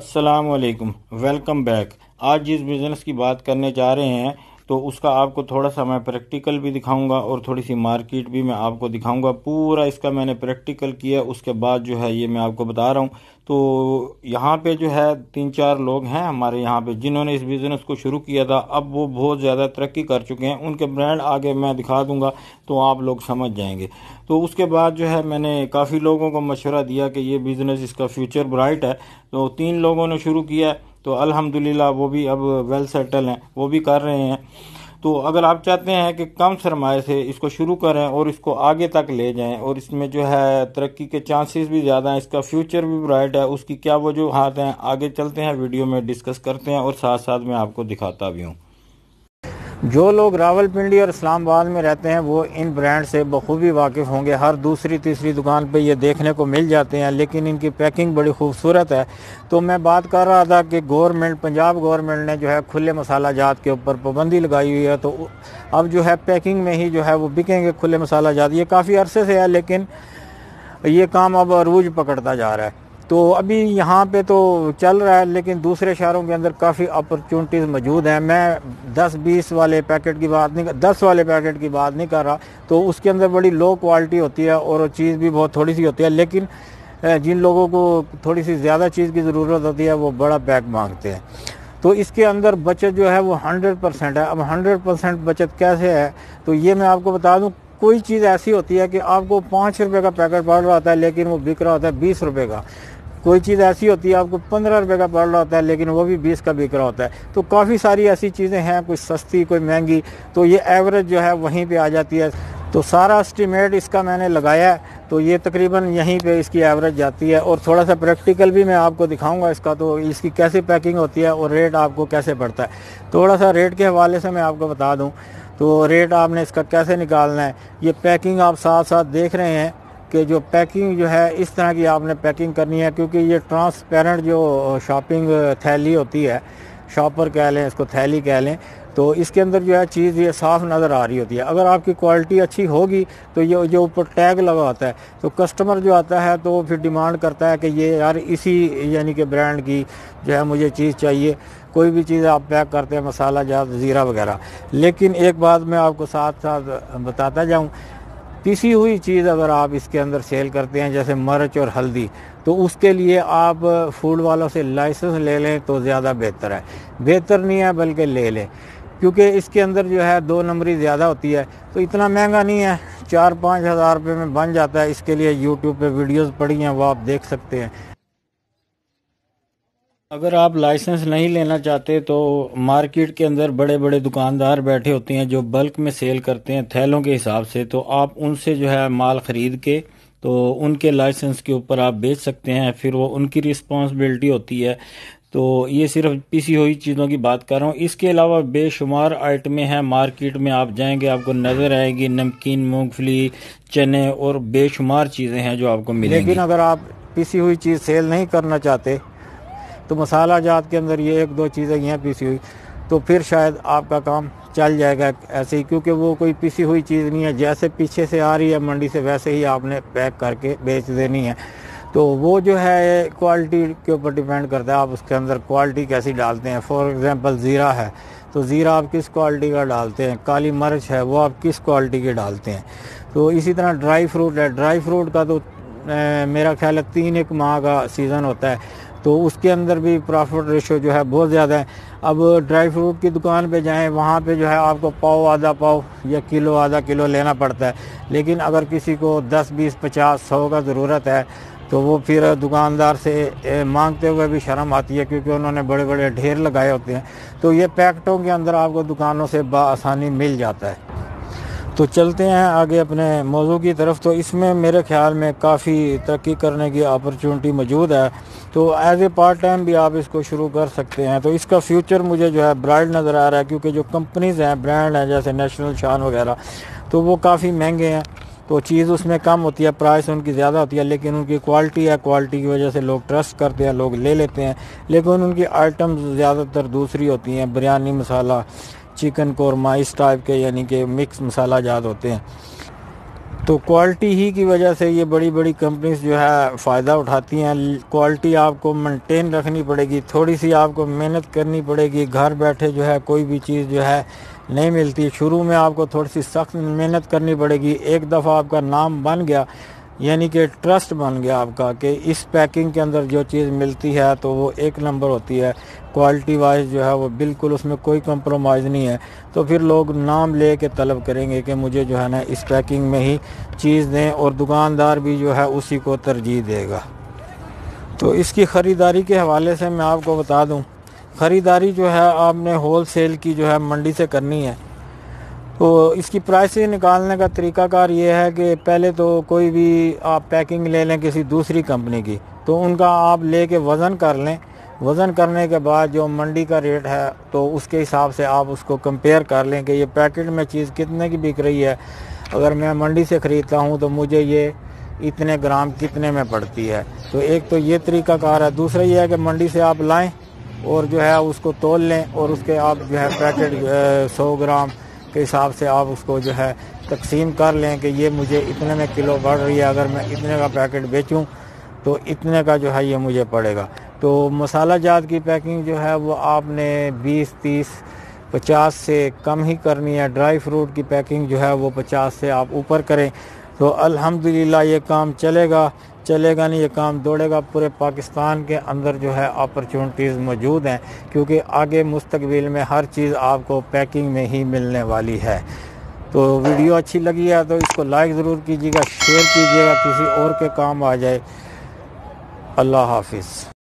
अस्सलामुअलैकुम, welcome back. आज जिस बिज़नेस की बात करने जा रहे हैं तो उसका आपको थोड़ा सा मैं प्रैक्टिकल भी दिखाऊंगा और थोड़ी सी मार्केट भी मैं आपको दिखाऊंगा। पूरा इसका मैंने प्रैक्टिकल किया, उसके बाद जो है ये मैं आपको बता रहा हूं। तो यहाँ पे जो है 3-4 लोग हैं हमारे यहाँ पे जिन्होंने इस बिज़नेस को शुरू किया था। अब वो बहुत ज़्यादा तरक्की कर चुके हैं, उनके ब्रांड आगे मैं दिखा दूंगा तो आप लोग समझ जाएंगे। तो उसके बाद जो है मैंने काफ़ी लोगों को मशवरा दिया कि ये बिज़नेस, इसका फ्यूचर ब्राइट है। तो 3 लोगों ने शुरू किया तो अल्हम्दुलिल्लाह वो भी अब वेल सेटल हैं, वो भी कर रहे हैं। तो अगर आप चाहते हैं कि कम सरमाए से इसको शुरू करें और इसको आगे तक ले जाएं और इसमें जो है तरक्की के चांसेस भी ज़्यादा हैं, इसका फ्यूचर भी ब्राइट है, उसकी क्या वजूहात हैं, आगे चलते हैं, वीडियो में डिस्कस करते हैं और साथ साथ मैं आपको दिखाता भी हूँ। जो लोग रावलपिंडी और इस्लामाबाद में रहते हैं वो इन ब्रांड से बखूबी वाकिफ़ होंगे। हर दूसरी तीसरी दुकान पे ये देखने को मिल जाते हैं, लेकिन इनकी पैकिंग बड़ी खूबसूरत है। तो मैं बात कर रहा था कि पंजाब गवर्नमेंट ने जो है खुले मसाला जात के ऊपर पाबंदी लगाई हुई है, तो अब जो है पैकिंग में ही जो है वो बिकेंगे खुले मसाला जात। ये काफ़ी अरसे से है, लेकिन ये काम अब अरूज पकड़ता जा रहा है। तो अभी यहाँ पे तो चल रहा है, लेकिन दूसरे शहरों के अंदर काफ़ी अपॉर्चुनिटीज़ मौजूद हैं। मैं 10-20 वाले पैकेट की बात नहीं 10 वाले पैकेट की बात नहीं कर रहा। तो उसके अंदर बड़ी लो क्वालिटी होती है और चीज़ भी बहुत थोड़ी सी होती है, लेकिन जिन लोगों को थोड़ी सी ज़्यादा चीज़ की ज़रूरत होती है वो बड़ा पैक मांगते हैं। तो इसके अंदर बचत जो है वो 100% है। अब 100% बचत कैसे है तो ये मैं आपको बता दूँ। कोई चीज़ ऐसी होती है कि आपको 5 रुपये का पैकेट पड़ रहा होता है लेकिन वो बिक रहा होता है 20 रुपये का। कोई चीज़ ऐसी होती है आपको 15 रुपये का पड़ रहा होता है लेकिन वो भी 20 का बिक रहा होता है। तो काफ़ी सारी ऐसी चीज़ें हैं, कोई सस्ती कोई महंगी, तो ये एवरेज जो है वहीं पे आ जाती है। तो सारा एस्टीमेट इसका मैंने लगाया है, तो ये तकरीबन यहीं पे इसकी एवरेज जाती है। और थोड़ा सा प्रैक्टिकल भी मैं आपको दिखाऊंगा इसका, तो इसकी कैसे पैकिंग होती है और रेट आपको कैसे पड़ता है। थोड़ा सा रेट के हवाले से मैं आपको बता दूँ तो रेट आपने इसका कैसे निकालना है। ये पैकिंग आप साथ साथ देख रहे हैं कि जो पैकिंग जो है इस तरह की आपने पैकिंग करनी है, क्योंकि ये ट्रांसपेरेंट जो शॉपिंग थैली होती है, शॉपर कह लें इसको, थैली कह लें, तो इसके अंदर जो है चीज़ ये साफ़ नज़र आ रही होती है। अगर आपकी क्वालिटी अच्छी होगी तो ये जो ऊपर टैग लगा होता है तो कस्टमर जो आता है तो फिर डिमांड करता है कि ये यार इसी यानी कि ब्रांड की जो है मुझे चीज़ चाहिए। कोई भी चीज़ आप पैक करते हैं, मसाला जात, ज़ीरा वगैरह, लेकिन एक बात मैं आपको साथ साथ बताता जाऊँ, पिसी हुई चीज़ अगर आप इसके अंदर सेल करते हैं जैसे मिर्च और हल्दी, तो उसके लिए आप फूड वालों से लाइसेंस ले लें तो ज़्यादा बेहतर है। बेहतर नहीं है बल्कि ले लें, क्योंकि इसके अंदर जो है 2 नंबरी ज़्यादा होती है। तो इतना महंगा नहीं है, 4-5 हज़ार रुपये में बन जाता है। इसके लिए यूट्यूब पे वीडियोस पड़ी हैं, वो आप देख सकते हैं। अगर आप लाइसेंस नहीं लेना चाहते तो मार्केट के अंदर बड़े बड़े दुकानदार बैठे होते हैं जो बल्क में सेल करते हैं थैलों के हिसाब से, तो आप उनसे जो है माल ख़रीद के तो उनके लाइसेंस के ऊपर आप बेच सकते हैं, फिर वो उनकी रिस्पॉन्सिबिलिटी होती है। तो ये सिर्फ पिसी हुई चीज़ों की बात कर रहा हूँ, इसके अलावा बेशुमार आइटमें हैं। मार्केट में आप जाएंगे आपको नज़र आएगी नमकीन, मूँगफली, चने और बेशुमार चीज़ें हैं जो आपको मिलेंगी। लेकिन अगर आप पिसी हुई चीज़ सेल नहीं करना चाहते तो मसाला जात के अंदर ये 1-2 चीज़ें यहाँ पीसी हुई, तो फिर शायद आपका काम चल जाएगा ऐसे ही, क्योंकि वो कोई पीसी हुई चीज़ नहीं है। जैसे पीछे से आ रही है मंडी से वैसे ही आपने पैक करके बेच देनी है। तो वो जो है क्वालिटी के ऊपर डिपेंड करता है, आप उसके अंदर क्वालिटी कैसी डालते हैं। फॉर एग्ज़ाम्पल ज़ीरा है तो ज़ीरा आप किस क्वालिटी का डालते हैं, काली मिर्च है वो आप किस क्वालिटी के डालते हैं। तो इसी तरह ड्राई फ्रूट है, ड्राई फ्रूट का तो मेरा ख्याल है 3-1 माह का सीज़न होता है, तो उसके अंदर भी प्रॉफिट रेशो जो है बहुत ज़्यादा है। अब ड्राई फ्रूट की दुकान पे जाएं, वहाँ पे जो है आपको पाव, आधा पाव या किलो, आधा किलो लेना पड़ता है। लेकिन अगर किसी को 10, 20, 50, 100 का ज़रूरत है तो वो फिर दुकानदार से मांगते हुए भी शर्म आती है, क्योंकि उन्होंने बड़े बड़े ढेर लगाए होते हैं। तो ये पैकेटों के अंदर आपको दुकानों से बआसानी मिल जाता है। तो चलते हैं आगे अपने मौजू की तरफ। तो इसमें मेरे ख्याल में काफ़ी तरक्की करने की अपॉर्चुनिटी मौजूद है, तो एज ए पार्ट टाइम भी आप इसको शुरू कर सकते हैं। तो इसका फ्यूचर मुझे जो है ब्राइट नज़र आ रहा है, क्योंकि जो कंपनीज़ हैं, ब्रांड हैं जैसे नेशनल, शान वगैरह, तो वो काफ़ी महंगे हैं, तो चीज़ उसमें कम होती है, प्राइस उनकी ज़्यादा होती है, लेकिन उनकी क्वालिटी है, क्वालिटी की वजह से लोग ट्रस्ट करते हैं, लोग ले लेते हैं। लेकिन उनकी आइटम्स ज़्यादातर दूसरी होती हैं, बिरयानी मसाला, चिकन कौरमा, इस टाइप के यानी कि मिक्स मसाला जात होते हैं। तो क्वालिटी ही की वजह से ये बड़ी बड़ी कंपनीज जो है फ़ायदा उठाती हैं। क्वालिटी आपको मेंटेन रखनी पड़ेगी, थोड़ी सी आपको मेहनत करनी पड़ेगी। घर बैठे जो है कोई भी चीज़ जो है नहीं मिलती। शुरू में आपको थोड़ी सी सख्त मेहनत करनी पड़ेगी। एक दफ़ा आपका नाम बन गया, यानी कि ट्रस्ट बन गया आपका कि इस पैकिंग के अंदर जो चीज़ मिलती है तो वो एक नंबर होती है, क्वालिटी वाइज जो है वो बिल्कुल उसमें कोई कंप्रोमाइज़ नहीं है। तो फिर लोग नाम ले के तलब करेंगे कि मुझे जो है ना इस पैकिंग में ही चीज़ दें, और दुकानदार भी जो है उसी को तरजीह देगा। तो इसकी ख़रीदारी के हवाले से मैं आपको बता दूँ, ख़रीदारी जो है आपने होल सेल की जो है मंडी से करनी है। तो इसकी प्राइस निकालने का तरीकाकार ये है कि पहले तो कोई भी आप पैकिंग ले लें किसी दूसरी कंपनी की, तो उनका आप ले के वज़न कर लें। वज़न करने के बाद जो मंडी का रेट है तो उसके हिसाब से आप उसको कंपेयर कर लें कि ये पैकेट में चीज़ कितने की बिक रही है। अगर मैं मंडी से ख़रीदता हूँ तो मुझे ये इतने ग्राम कितने में पड़ती है। तो एक तो ये तरीकाकार है। दूसरा ये है कि मंडी से आप लाएँ और जो है उसको तोल लें, और उसके आप जो है पैकेट 100 ग्राम के हिसाब से आप उसको जो है तकसीम कर लें कि ये मुझे इतने में किलो बढ़ रही है। अगर मैं इतने का पैकेट बेचूं तो इतने का जो है ये मुझे पड़ेगा। तो मसाला जात की पैकिंग जो है वो आपने 20, 30, 50 से कम ही करनी है। ड्राई फ्रूट की पैकिंग जो है वो 50 से आप ऊपर करें तो अल्हम्दुलिल्लाह ये काम चलेगा नहीं, ये काम दौड़ेगा। पूरे पाकिस्तान के अंदर जो है अपॉर्चुनिटीज़ मौजूद हैं, क्योंकि आगे मुस्तकबिल में हर चीज़ आपको पैकिंग में ही मिलने वाली है। तो वीडियो अच्छी लगी है तो इसको लाइक ज़रूर कीजिएगा, शेयर कीजिएगा, किसी और के काम आ जाए। अल्लाह हाफिज़।